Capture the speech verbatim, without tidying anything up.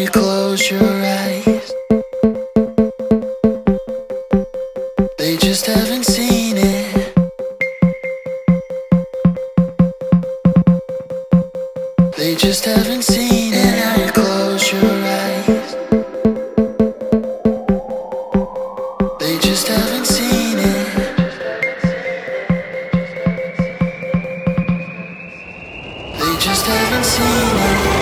I close your eyes, they just haven't seen it. They just haven't seen it. And I close your eyes, they just haven't seen it. They just haven't seen it.